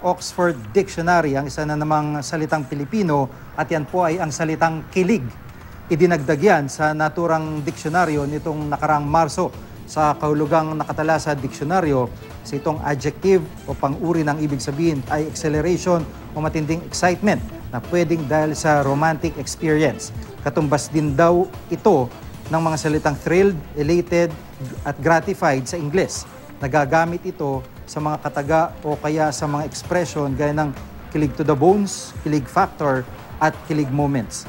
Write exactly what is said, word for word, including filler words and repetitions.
Oxford Dictionary, ang isa na namang salitang Pilipino, at yan po ay ang salitang kilig. Idinagdag yan sa naturang diksyonaryo nitong nakaraang Marso. Sa kahulugang nakatala sa diksyonaryo, sa itong adjective o pang-uri ng ibig sabihin ay exhilaration o matinding excitement na pwedeng dahil sa romantic experience. Katumbas din daw ito ng mga salitang thrilled, elated, at gratified sa Ingles. Nagagamit ito sa mga kataga o kaya sa mga expression gaya ng kilig to the bones, kilig factor, at kilig moments.